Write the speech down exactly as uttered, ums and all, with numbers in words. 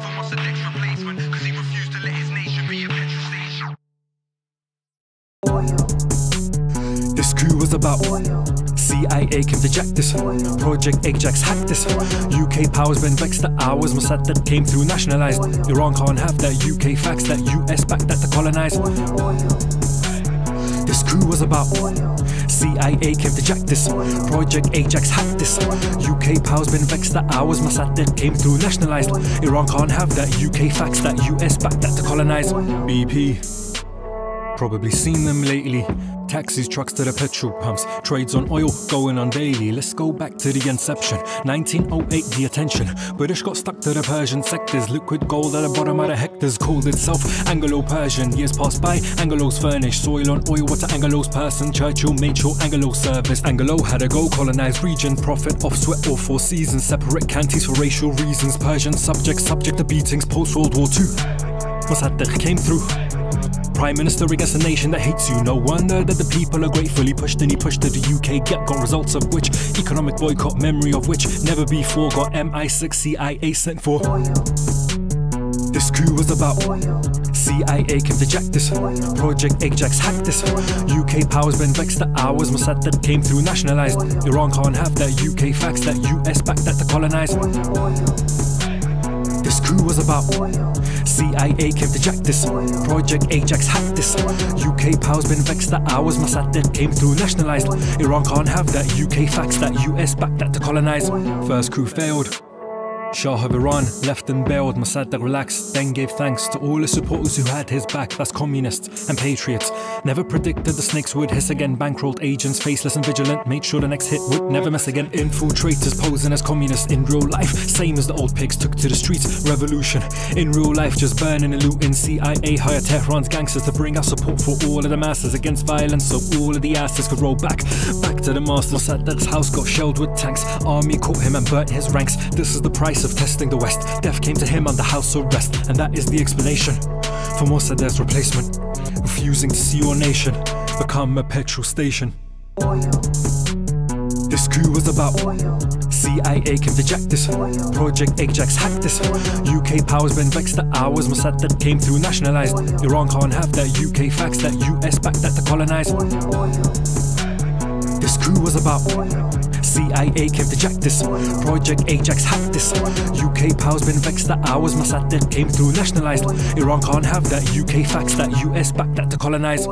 for Mossadegh's replacement, because he refused to let his nation be a petrol station. Oil. This coup was about oil. C I A came to jack this, Project Ajax hacked this. U K power's been vexed that ours, Mosaddegh came through, nationalised. Iran can't have that U K facts, that U S back that to colonise. This coup was about C I A came to jack this, Project Ajax hacked this. U K power's been vexed that ours, Mosaddegh came through, nationalised. Iran can't have that U K facts, that U S back that to colonise. B P. Probably seen them lately. Taxis, trucks to the petrol pumps, trades on oil going on daily. Let's go back to the inception, nineteen oh eight, the attention. British got stuck to the Persian sectors, liquid gold at the bottom of the hectares. Called itself Anglo Persian, years passed by, Anglos furnished. Soil on oil, what to Anglos person, Churchill made sure Anglo service. Anglo had a go, colonised region, profit off sweat all four seasons. Separate canties for racial reasons, Persian subjects, subject to beatings, post-World War Two. Mosaddegh came through. Prime Minister against a nation that hates you. No wonder that the people are gratefully pushed, and he pushed to the U K gap, got results of which economic boycott, memory of which never before got M I six, C I A sent for. This coup was about oil. C I A came to jack this, Project Ajax hacked this. U K power's been vexed that ours, Mosaddegh came through, nationalised. Iran can't have that U K facts, that U S back that to colonise. This coup was about oil. C I A came to jack this, Project Ajax hacked this. U K power's been vexed that ours, Mosaddegh came through, nationalised. Iran can't have that U K facts, that U S back that to colonise. First coup failed. Shah of Iran left and bailed. Mosaddegh relaxed, then gave thanks to all his supporters who had his back. That's communists and patriots. Never predicted the snakes would hiss again. Bankrolled agents, faceless and vigilant, made sure the next hit would never miss again. Infiltrators posing as communists in real life, same as the old pigs took to the streets. Revolution in real life, just burning and looting. C I A hired Tehran's gangsters to bring out support for all of the masses against violence, so all of the asses could roll back, back to the masters. Mossadegh's house got shelled with tanks. Army caught him and burnt his ranks. This is the price of testing the West. Death came to him under house arrest, and that is the explanation for Mossadegh's replacement, refusing to see your nation become a petrol station. Oil. This coup was about oil. C I A came to jack this, Project Ajax hacked this. U K power's been vexed that ours, Mosaddegh came through, nationalised. Iran can't have that U K facts, that U S back that to colonise. This coup was about oil. C I A came to jack this, Project Ajax hacked this. U K power's been vexed that ours, Mosaddegh came through, nationalised. Iran can't have that U K facts, that U S back that to colonise.